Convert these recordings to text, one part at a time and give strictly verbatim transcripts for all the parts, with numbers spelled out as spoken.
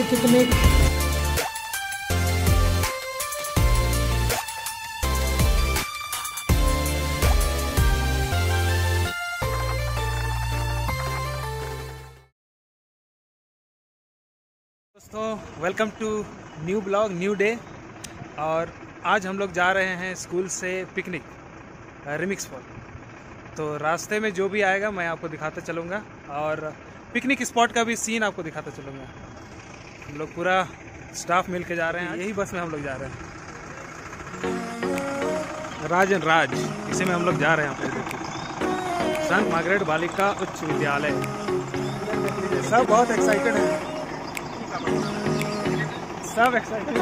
क्षेत्र में दोस्तों welcome to new blog new day. और आज हम लोग जा रहे हैं स्कूल से पिकनिक रिमिक्स फॉल। तो रास्ते में जो भी आएगा मैं आपको दिखाता चलूँगा और पिकनिक स्पॉट का भी सीन आपको दिखाता चलूँगा। हम लोग पूरा स्टाफ मिल के जा रहे हैं, यही बस में हम लोग जा रहे हैं। राजन राज इसी में हम लोग जा रहे हैं। आपको देखिए संत मार्गरेट बालिका उच्च विद्यालय। सब बहुत एक्साइटेड है, सब एक्साइटेड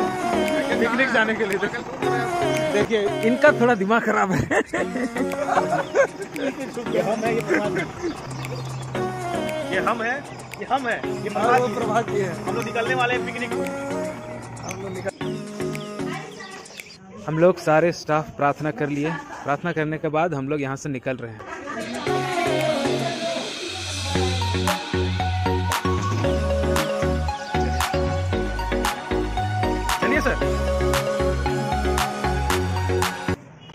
पिकनिक जाने के लिए। देखिए इनका थोड़ा दिमाग खराब है। ये हम है ये हम है ये प्रभात जी है। हम लोग निकलने वाले हैं पिकनिक। हम लोग निकल हम लोग सारे स्टाफ प्रार्थना कर लिए। प्रार्थना करने के बाद हम लोग यहाँ से निकल रहे हैं।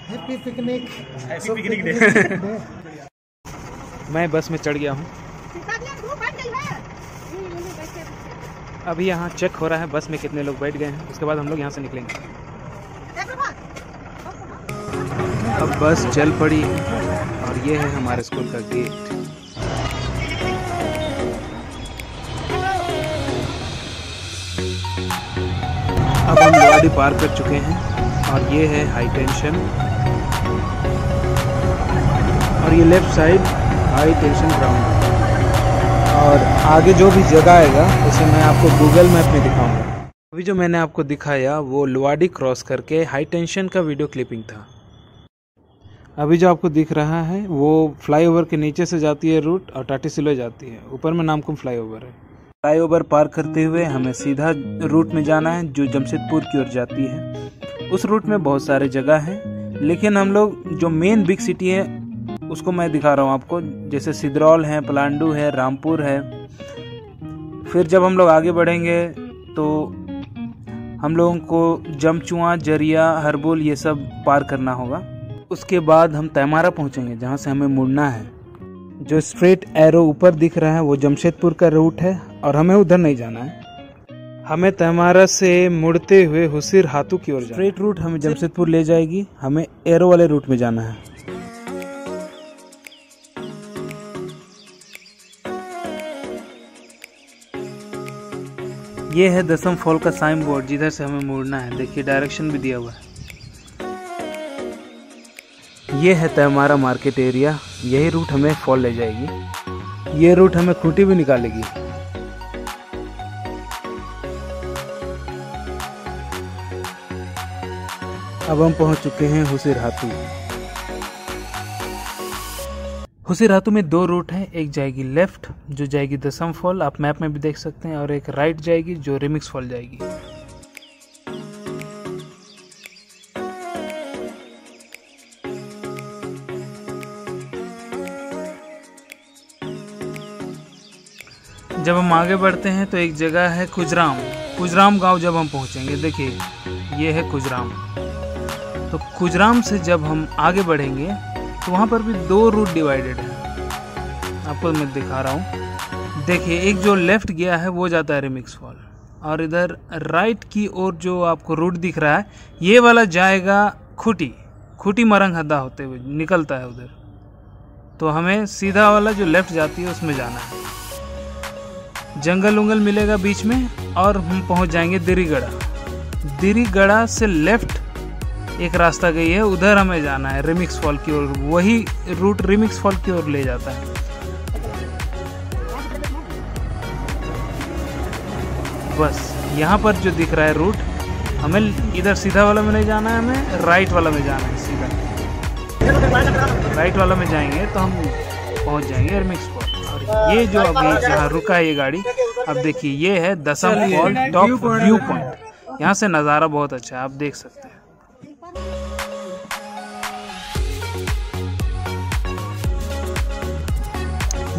Happy picnic, happy picnic day. मैं बस में चढ़ गया हूँ। अभी यहाँ चेक हो रहा है बस में कितने लोग बैठ गए हैं, उसके बाद हम लोग यहाँ से निकलेंगे। अब बस चल पड़ी और ये है हमारे स्कूल का गेट। अब हम लोहाड़ी पार कर चुके हैं और ये है हाई टेंशन और ये left side high tension ground. और आगे जो भी जगह आएगा उसे मैं आपको गूगल मैप में दिखाऊंगा। अभी जो मैंने आपको दिखाया वो लोहाड़ी क्रॉस करके हाई टेंशन का वीडियो क्लिपिंग था। अभी जो आपको दिख रहा है वो फ्लाईओवर के नीचे से जाती है रूट और टाटी सिलो जाती है। ऊपर में नामकुम फ्लाईओवर है। फ्लाईओवर पार करते हुए हमें सीधा रूट में जाना है जो जमशेदपुर की ओर जाती है। उस रूट में बहुत सारे जगह हैं, लेकिन हम लोग जो मेन बिग सिटी है उसको मैं दिखा रहा हूँ आपको। जैसे सिदरौल है, पलांडू है, रामपुर है। फिर जब हम लोग आगे बढ़ेंगे तो हम लोगों को जमचुआ, जरिया, हरबोल ये सब पार करना होगा। उसके बाद हम तैमारा पहुँचेंगे जहाँ से हमें मुड़ना है। जो स्ट्रेट एरो ऊपर दिख रहा है वो जमशेदपुर का रूट है और हमें उधर नहीं जाना है। हमें तैमारा से मुड़ते हुए हुसिर हाथू की ओर जाना है। स्ट्रेट रूट हमें जमशेदपुर ले जाएगी, हमें एरो वाले रूट में जाना है। ये है दसम फॉल का साइन बोर्ड जिधर से हमें मुड़ना है। देखिए डायरेक्शन भी दिया हुआ है। ये है तैमारा मार्केट एरिया, यही रूट हमें फॉल ले जाएगी। ये रूट हमें खूटी भी निकालेगी। अब हम पहुंच चुके हैं हुसिरहातू। हुसिरहातू में दो रूट हैं, एक जाएगी लेफ्ट जो जाएगी दसम फॉल, आप मैप में भी देख सकते हैं, और एक राइट जाएगी जो रिमिक्स फॉल जाएगी। जब हम आगे बढ़ते हैं तो एक जगह है कुजराम। कुजराम गांव जब हम पहुंचेंगे, देखिए ये है कुजराम। तो कुजराम से जब हम आगे बढ़ेंगे तो वहां पर भी दो रूट डिवाइडेड हैं, आपको मैं दिखा रहा हूं। देखिए एक जो लेफ़्ट गया है वो जाता है रिमिक्स फॉल, और इधर राइट की ओर जो आपको रूट दिख रहा है ये वाला जाएगा खूटी। खूटी मरंग हदा होते हुए निकलता है उधर। तो हमें सीधा वाला जो लेफ़्ट जाती है उसमें जाना है। जंगल उंगल मिलेगा बीच में और हम पहुंच जाएंगे दिरीगड़ा। दिरीगड़ा से लेफ्ट एक रास्ता गई है, उधर हमें जाना है रिमिक्स फॉल की ओर। वही रूट रिमिक्स फॉल की ओर ले जाता है। बस यहाँ पर जो दिख रहा है रूट, हमें इधर सीधा वाला में नहीं जाना है, हमें राइट वाला में जाना है। सीधा राइट वाला में जाएंगे तो हम पहुंच जाएंगे रिमिक्स फॉल। ये जो अभी यहाँ रुका है ये गाड़ी, अब देखिए ये है दसम फॉल टॉप व्यू पॉइंट। यहाँ से नज़ारा बहुत अच्छा है, आप देख सकते हैं।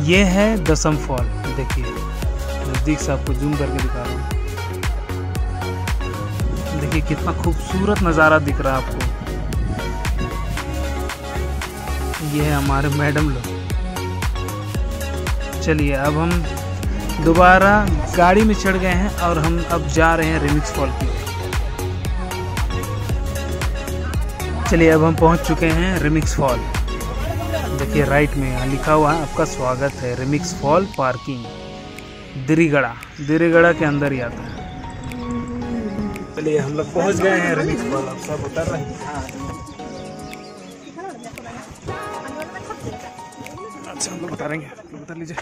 ये है दसम फॉल, देखिए नज़दीक से आपको जूम करके दिखा रहा हूँ। देखिए कितना खूबसूरत नज़ारा दिख रहा है आपको। ये है हमारे मैडम लोग। चलिए अब हम दोबारा गाड़ी में चढ़ गए हैं और हम अब जा रहे हैं रिमिक्स फॉल की। चलिए अब हम पहुंच चुके हैं रिमिक्स फॉल। देखिए राइट में यहाँ लिखा हुआ है आपका स्वागत है remix fall parking Dirigada, Dirigada के अंदर ही आता है। चलिए हम लोग पहुंच गए हैं रिमिक्स फॉल। आप सब उतर रहे हैं। अच्छा हम लोग बता रहेंगे, आप लोग बता लीजिए।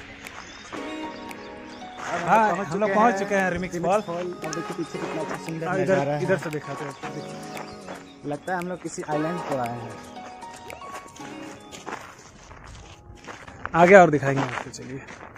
हाँ हम लोग पहुंच चुके हैं रिमिक्स फॉल। इधर इधर से दिखाते हैं, लगता है हम लोग किसी आइलैंड पर आए हैं। आगे और दिखाएंगे आपको। चलिए